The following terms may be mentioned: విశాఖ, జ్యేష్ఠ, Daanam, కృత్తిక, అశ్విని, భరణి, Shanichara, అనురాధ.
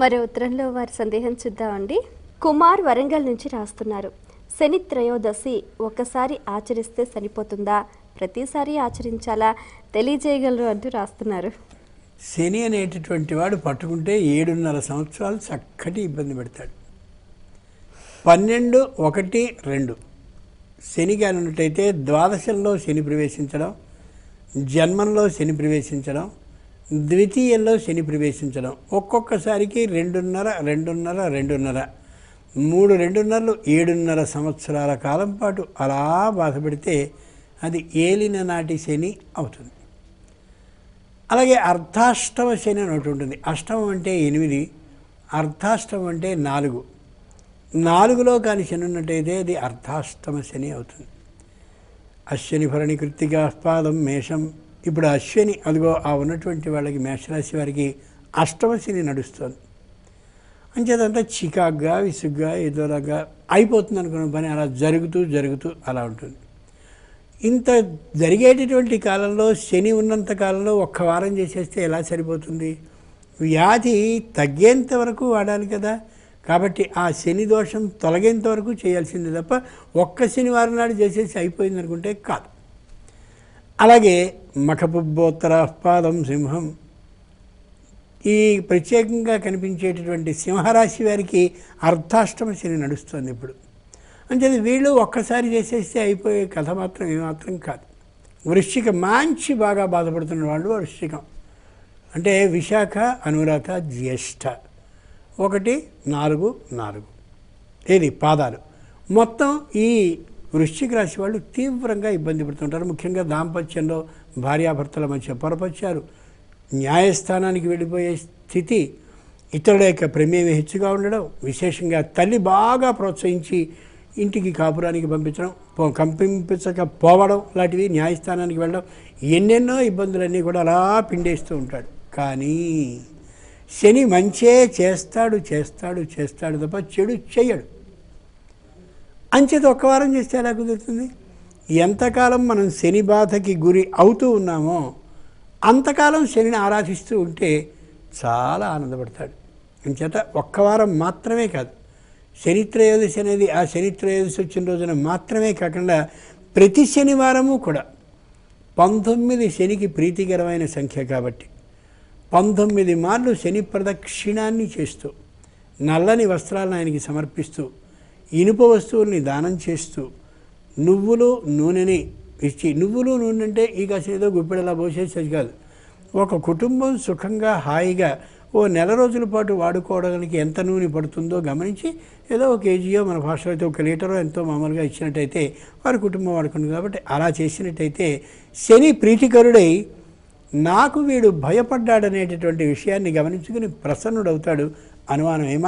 మరో ఉత్తరంలో వారి సందేహం చూద్దామండి. కుమార్ వరంగల్ నుంచి రాస్తున్నారు. శని త్రయోదశి ఒకసారి ఆచరిస్తే సరిపోతుందా, ప్రతిసారి ఆచరించాలా, తెలియజేయగలరు అంటూ రాస్తున్నారు. శని అనేటటువంటి వాడు పట్టుకుంటే 7.5 సంవత్సరాలు చక్కటి ఇబ్బంది పెడతాడు. 12, 1, 2 శని కానున్నట్టయితే ద్వాదశంలో శని ప్రవేశించడం, జన్మంలో శని ప్రవేశించడం, ద్వితీయంలో శని ప్రవేశించడం, ఒక్కొక్కసారికి 2.5, 2.5, 2.5, 3, 2.5, 7.5 సంవత్సరాల కాలం పాటు అలా బాధపడితే అది ఏలిన నాటి శని అవుతుంది. అలాగే అర్ధాష్టమ శని అని ఒకటి ఉంటుంది. అష్టమం అంటే 8, అర్ధాష్టమం అంటే 4. 4లో కానీ శని ఉన్నట్టయితే అది అర్ధాష్టమ శని అవుతుంది. అశ్విని భరణి కృత్తికా పాదం మేషం. ఇప్పుడు అశ్విని అదిగో ఆ ఉన్నటువంటి వాళ్ళకి మేషరాశి వారికి అష్టమ శని నడుస్తుంది. అంచేదంతా చికాగ్గా విసుగ్గా ఏదోలాగా అయిపోతుంది అనుకున్న పని అలా జరుగుతూ అలా ఉంటుంది. ఇంత జరిగేటటువంటి కాలంలో శని ఉన్నంత కాలంలో ఒక్క వారం చేసేస్తే ఎలా సరిపోతుంది? వ్యాధి తగ్గేంత వరకు వాడాలి కదా. కాబట్టి ఆ శని దోషం తొలగేంత వరకు చేయాల్సిందే తప్ప ఒక్క శనివారం నాడు చేసేసి అయిపోయింది అనుకుంటే కాదు. అలాగే మఖపుబ్బోత్తర పాదం సింహం. ఈ ప్రత్యేకంగా కనిపించేటటువంటి సింహరాశి వారికి అర్ధాష్టమ శని నడుస్తుంది ఇప్పుడు. అంటే వీళ్ళు ఒక్కసారి చేసేస్తే అయిపోయే కథ మాత్రం ఏమాత్రం కాదు. వృశ్చికం మంచి బాగా బాధపడుతున్న వాళ్ళు వృశ్చికం అంటే విశాఖ, అనురాధ, జ్యేష్ఠ 1, 4, 4 ఏది పాదాలు మొత్తం ఈ వృశ్చిక రాశి వాళ్ళు తీవ్రంగా ఇబ్బంది పడుతుంటారు. ముఖ్యంగా దాంపత్యంలో భార్యాభర్తల మధ్య పొరపచ్చారు, న్యాయస్థానానికి వెళ్ళిపోయే స్థితి, ఇతరుల యొక్క ప్రమేయం హెచ్చుగా ఉండడం, విశేషంగా తల్లి బాగా ప్రోత్సహించి ఇంటికి కాపురానికి పంపించడం, కంపించకపోవడం లాంటివి, న్యాయస్థానానికి వెళ్ళడం, ఎన్నెన్నో ఇబ్బందులన్నీ కూడా అలా పిండేస్తూ ఉంటాడు. కానీ శని మంచే చేస్తాడు తప్ప చెడు చేయడు. అంచేత ఒక్క వారం చేస్తే ఎలా కుదురుతుంది? ఎంతకాలం మనం శని బాధకి గురి అవుతూ ఉన్నామో అంతకాలం శనిని ఆరాధిస్తూ ఉంటే చాలా ఆనందపడతాడు. అంచేత ఒక్క వారం మాత్రమే కాదు, శని త్రయోదశి అనేది ఆ శని త్రయోదశి వచ్చిన రోజున మాత్రమే కాకుండా ప్రతి శనివారము కూడా 19 శనికి ప్రీతికరమైన సంఖ్య కాబట్టి 19 మార్లు శని ప్రదక్షిణాన్ని చేస్తూ, నల్లని వస్త్రాలను ఆయనకి సమర్పిస్తూ, ఇనుప వస్తువుల్ని దానం చేస్తూ, నువ్వులు నూనెని ఇచ్చి, నువ్వులు నూనె అంటే ఈ కాసేదో గుప్పెడలా పోసేసేది కాదు, ఒక కుటుంబం సుఖంగా హాయిగా 1 నెల రోజుల పాటు వాడుకోవడానికి ఎంత నూనె పడుతుందో గమనించి, ఏదో 1 kg మన భాషలో అయితే 1 లీటరో ఎంతో మామూలుగా ఇచ్చినట్టయితే వారి కుటుంబం వాడుకుంటుంది. కాబట్టి అలా చేసినట్టయితే శని ప్రీతికరుడై నాకు వీడు భయపడ్డాడనేటటువంటి విషయాన్ని గమనించుకుని ప్రసన్నుడవుతాడు. అనుమానం ఏమా